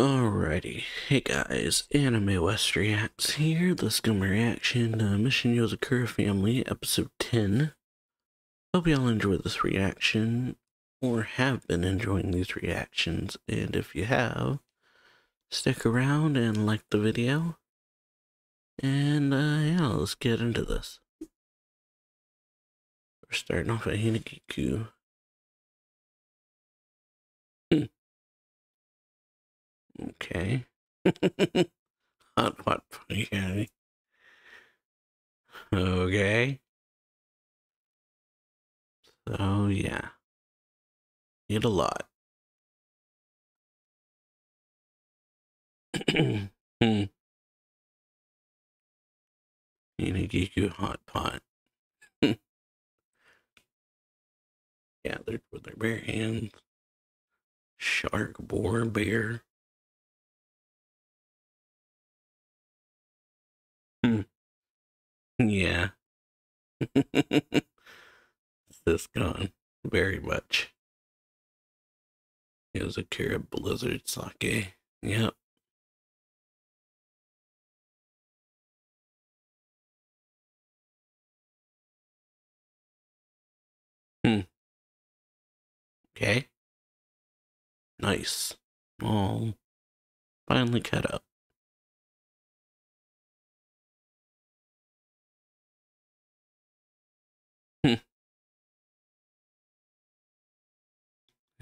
Alrighty, hey guys, Anime West Reacts here. Let's do my reaction to Mission Yozakura Family, episode 10. Hope y'all enjoy this reaction, or have been enjoying these reactions, and if you have, stick around and like the video. And yeah, let's get into this. We're starting off at Hinagiku. Okay. Hot funny. Okay. So yeah. Need a lot. Hinagiku hot pot. Gathered with their bare hands. Shark, boar, bear. Yeah. This gone very much. It was a Yozakura Blizzard Sake. Yep. Okay. Nice. All finally cut up.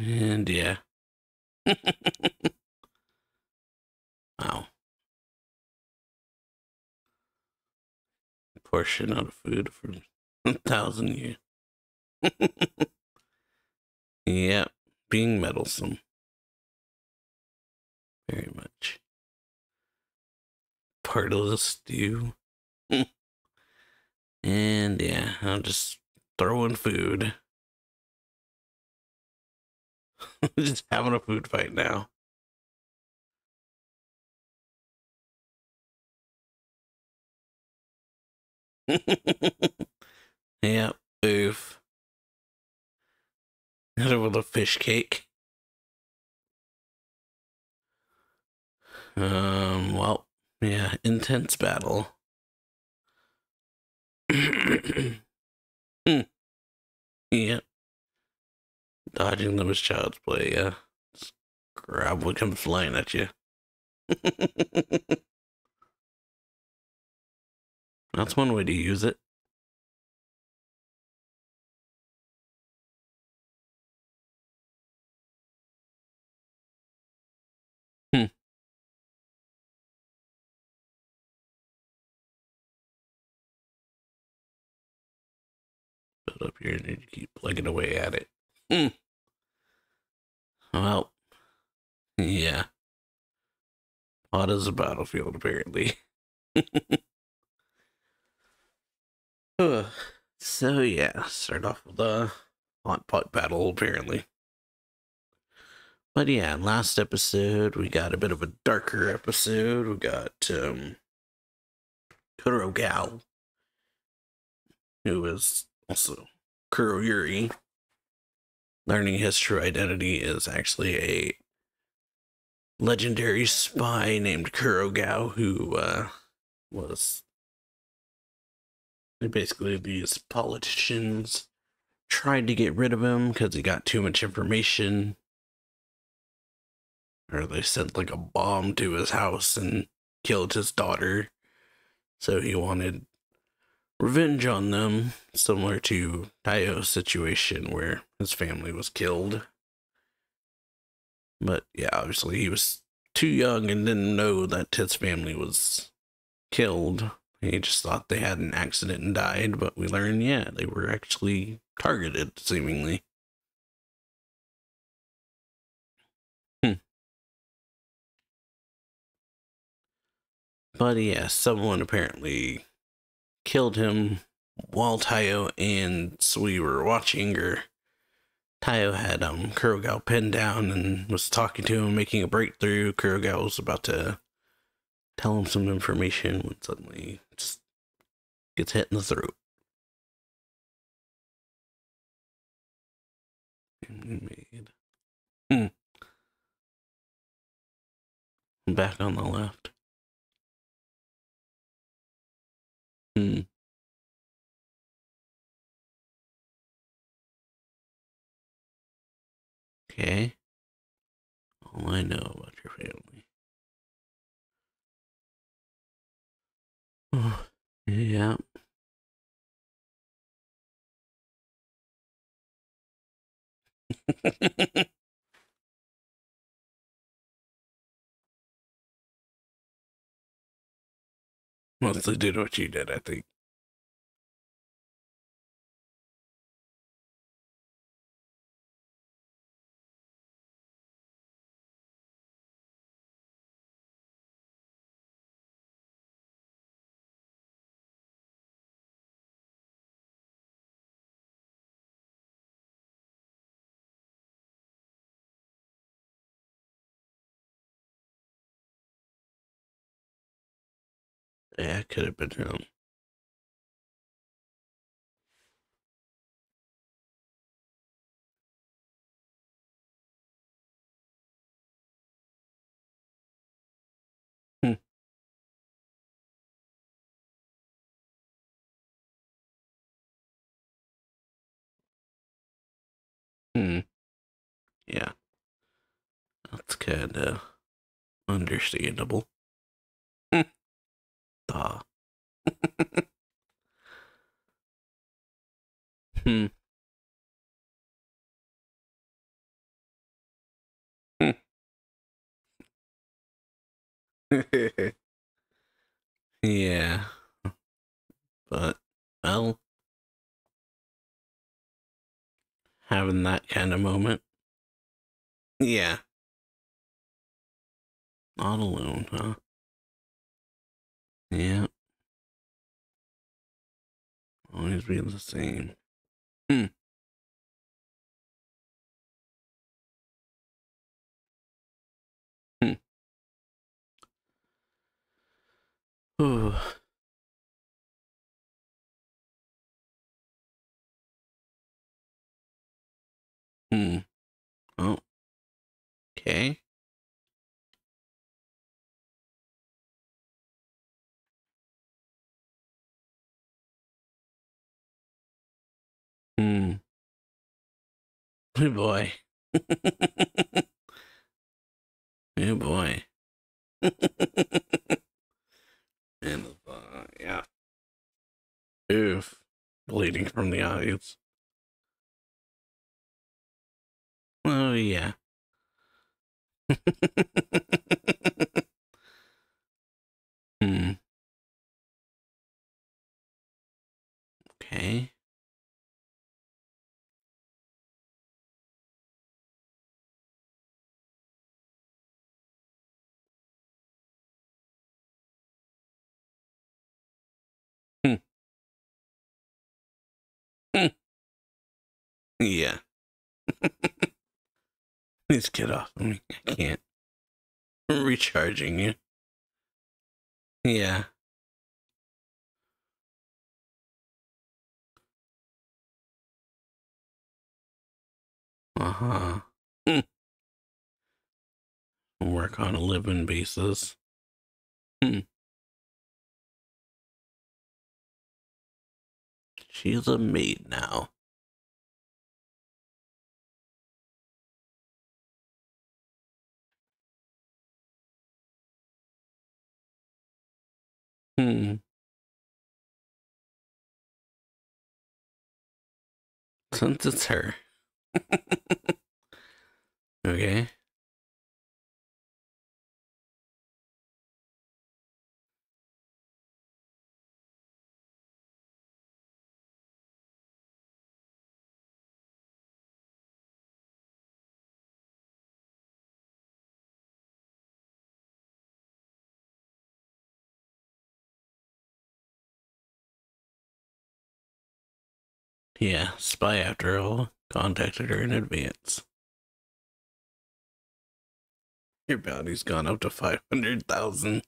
And yeah. Wow. Portion out of food for 1,000 years. Yep, being meddlesome. Very much. Part of the stew. And yeah, I'm just throwing food. Just having a food fight now. Yep, oof. Not a little fish cake. Well, yeah, intense battle. Yep. Dodging them is child's play, yeah. Just grab what comes flying at you. That's one way to use it. Put up here and you keep plugging away at it. Well, yeah. Pot is a battlefield, apparently. So yeah, start off with a pot battle, apparently. But yeah, last episode, we got a bit of a darker episode. We got, Kuro Gal, who is also Kuro Yuri. Learning his true identity is actually a legendary spy named Kurogao, who was basically these politicians tried to get rid of him because he got too much information. Or they sent like a bomb to his house and killed his daughter. So he wanted revenge on them, similar to Taiyo's situation where his family was killed. But yeah, obviously he was too young and didn't know that his family was killed. He just thought they had an accident and died, but we learned, yeah, they were actually targeted, seemingly. But yeah, someone apparently killed him while Taiyo and Sui were watching, or Taiyo had Kurogao pinned down and was talking to him, making a breakthrough. Kurogao was about to tell him some information when suddenly just gets hit in the throat. and back on the left. Okay. All I know about your family. Oh, yeah. Mostly did what you did, I think. Yeah, I could have been him. Yeah. That's kind of understandable. Yeah, but, well, having that kind of moment, yeah, not alone, huh? Yeah. Always be the same. Ooh. Oh. Okay. Good boy. Good boy. And yeah. Oof. Bleeding from the eyes. Oh yeah. Okay. Yeah. Please get off of me. I can't. I'm recharging you. Yeah. Work on a living basis. She's a maid now. Since it's her. Okay. Yeah, spy after all, contacted her in advance. Your bounty's gone up to 500,000.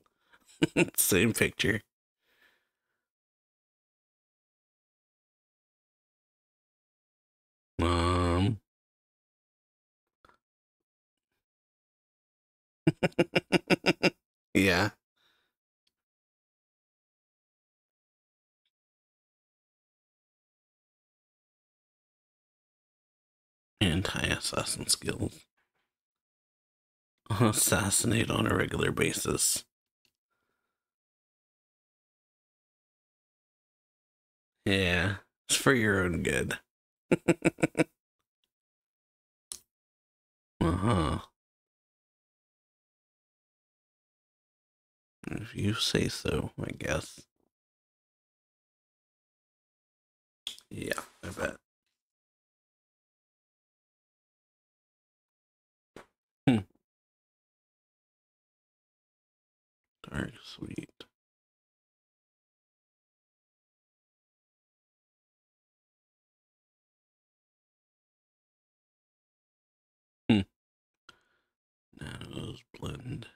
Same picture. Yeah. Anti-assassin skills. Assassinate on a regular basis. Yeah, it's for your own good. If you say so, I guess. Yeah, I bet. Dark sweet. Shadows blend.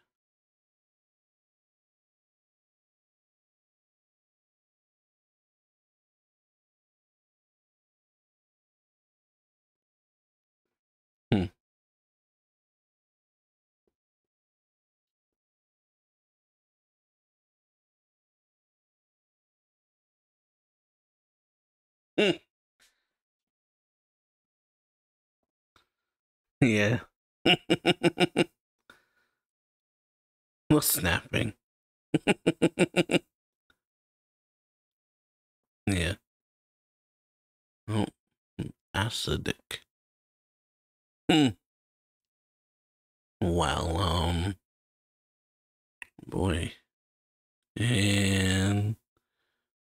Yeah. What's snapping? Yeah. Oh, acidic. Well, boy. And,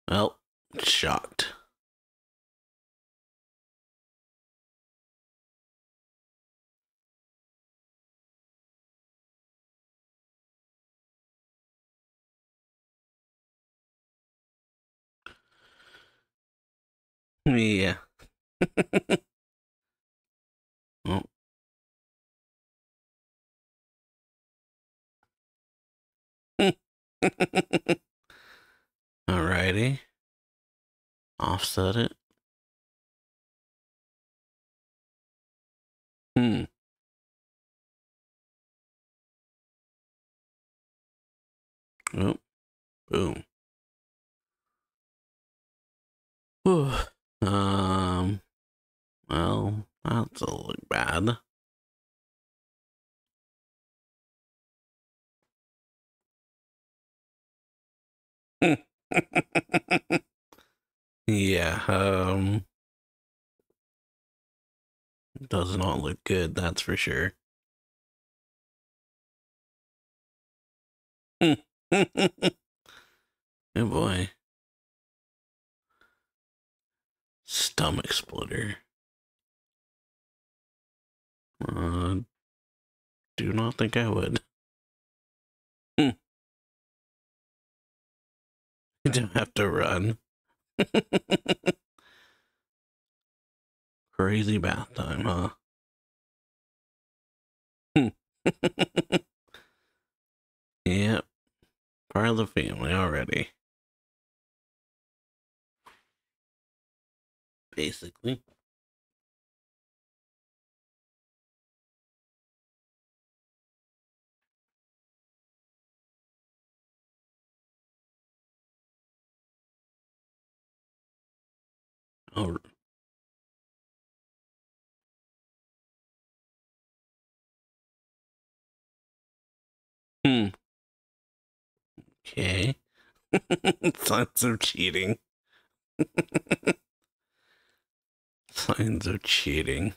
well, shocked. Yeah. Oh. Alrighty. Offset it. Oh. Boom. Whew. Well, that doesn't look bad. Yeah, does not look good, that's for sure. Good boy. Stomach splitter. Do not think I would. You don't have to run. Crazy bath time, huh? Yep. Part of the family already. Basically. Oh. Okay. Signs of cheating. Signs of cheating.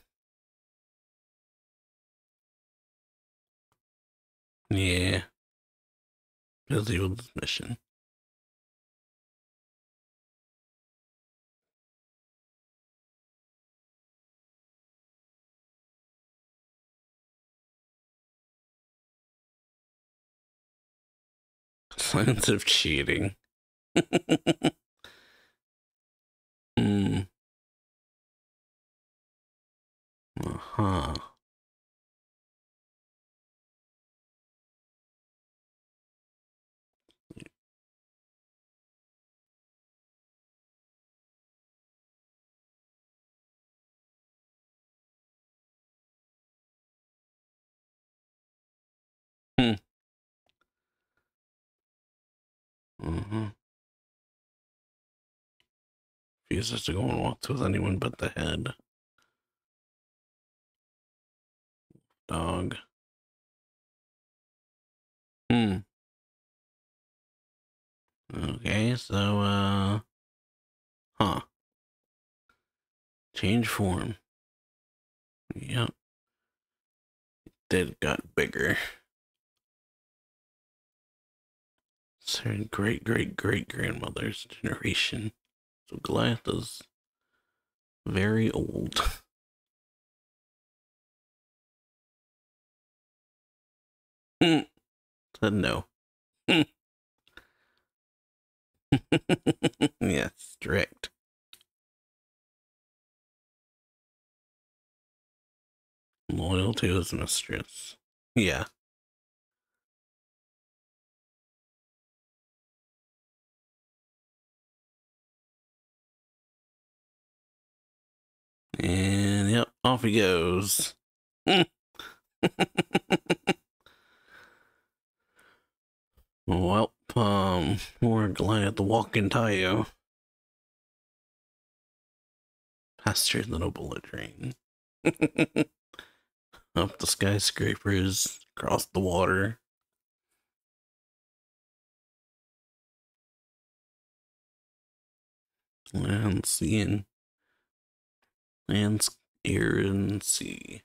Yeah. Busy with this mission. Signs of cheating. Refuses to go on walks with anyone but the head. Dog. Okay, so, change form. Yep. It got bigger. It's her great-great-great-grandmother's generation. So Goliath is very old. Said no. Yeah, strict. Loyal to his mistress. Yeah. And yep, off he goes. Well, we're glad to walk in Taiyo. Faster than a bullet train. Up the skyscrapers, across the water. Land, sea, and... Land, air, and sea.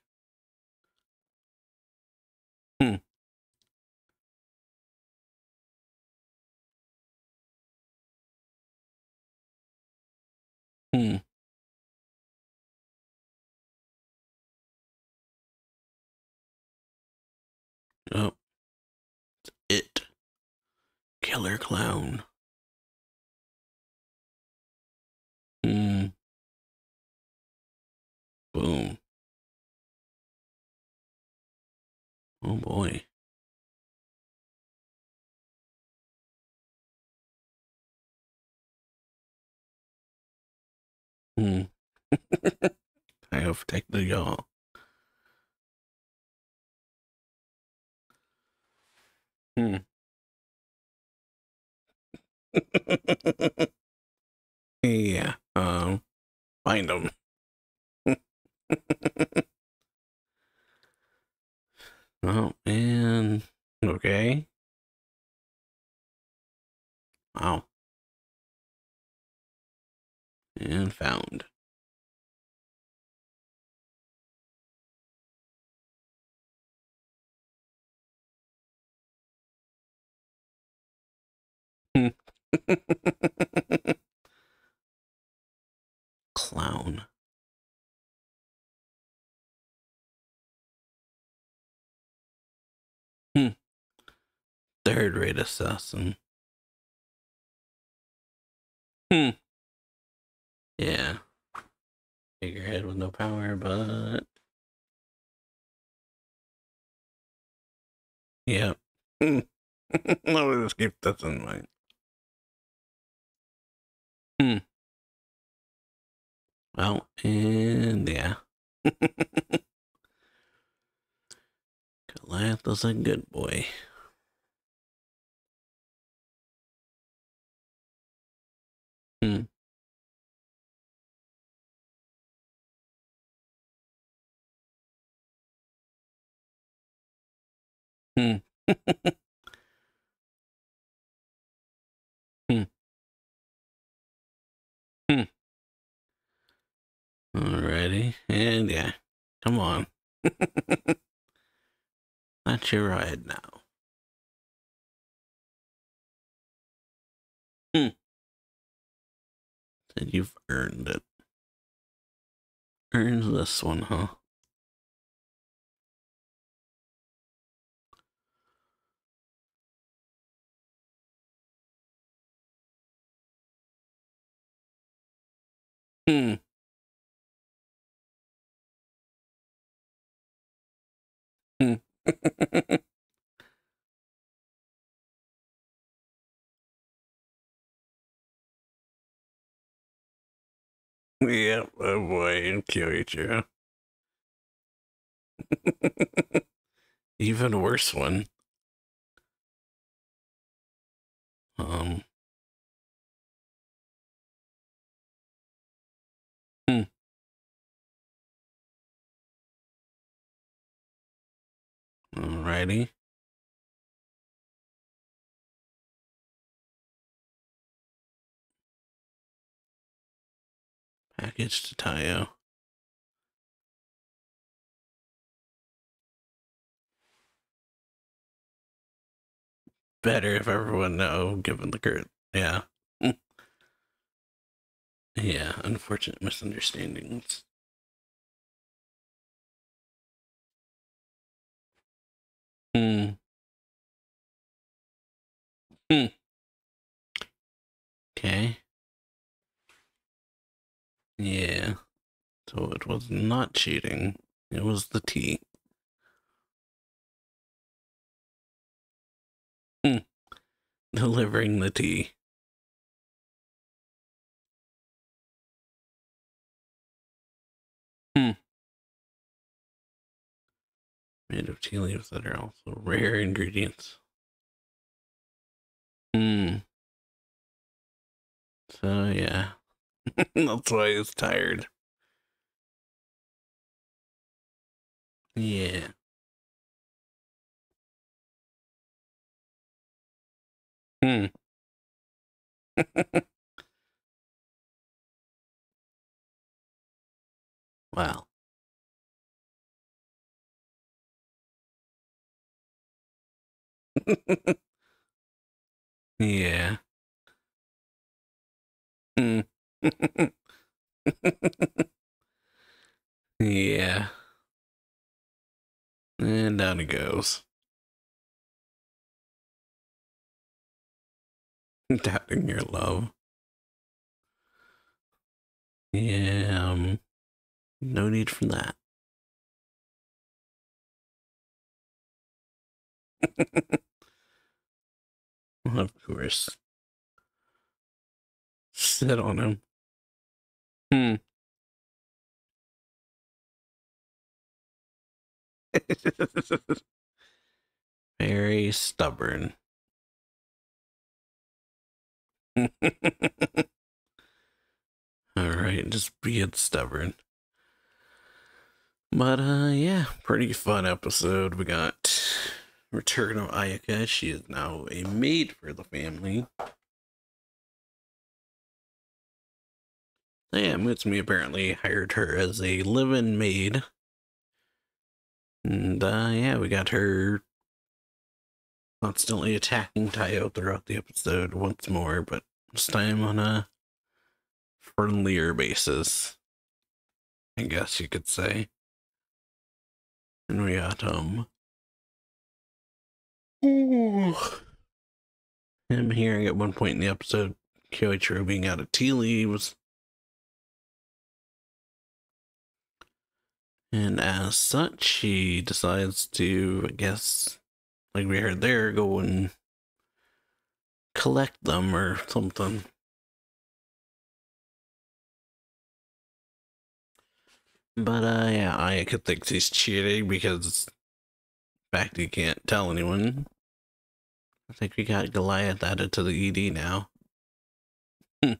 Oh, it. Killer clown. Boom. Oh boy. I have taken the yaw. Yeah, find them. Oh, man. Okay. Wow. And found. Clown. Third-rate assassin. Yeah. Figurehead with no power, but... Yeah. I'll just keep that in mind. Well, and yeah. Goliath is a good boy. Alrighty, and yeah, come on. That's your ride now. Said you've earned it. Earned this one, huh? Yep, oh boy, Kyoichiro. Even worse one. Alrighty. Package to Taiyo. Better if everyone know, given the current. Yeah. Yeah, unfortunate misunderstandings. Okay. Yeah. So it was not cheating. It was the tea. Delivering the tea. Made of tea leaves that are also rare ingredients. So yeah. That's why he's tired. Yeah. Wow. Yeah. Yeah. And down it goes. Doubting your love. Yeah, no need for that. Of course. Sit on him. Very stubborn. All right, just being stubborn. But yeah, pretty fun episode. We got return of Ayaka. She is now a maid for the family. Yeah, Mutsumi apparently hired her as a live-in maid. And yeah, we got her constantly attacking Taiyo throughout the episode once more, but this time on a friendlier basis, I guess you could say. And we got him hearing at one point in the episode Kyoichiro being out of tea leaves. And as such, she decides to, I guess, like we heard there, go and collect them or something. But yeah, Ayaka thinks he's cheating because, in fact, he can't tell anyone. I think we got Goliath added to the ED now. And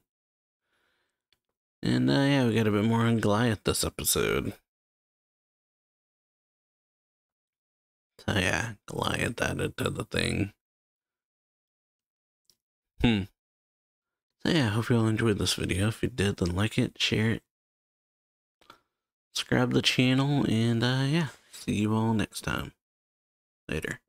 yeah, we got a bit more on Goliath this episode. So yeah, Goliath added to the thing. So yeah, I hope you all enjoyed this video. If you did, then like it, share it, subscribe to the channel, and yeah, see you all next time. Later.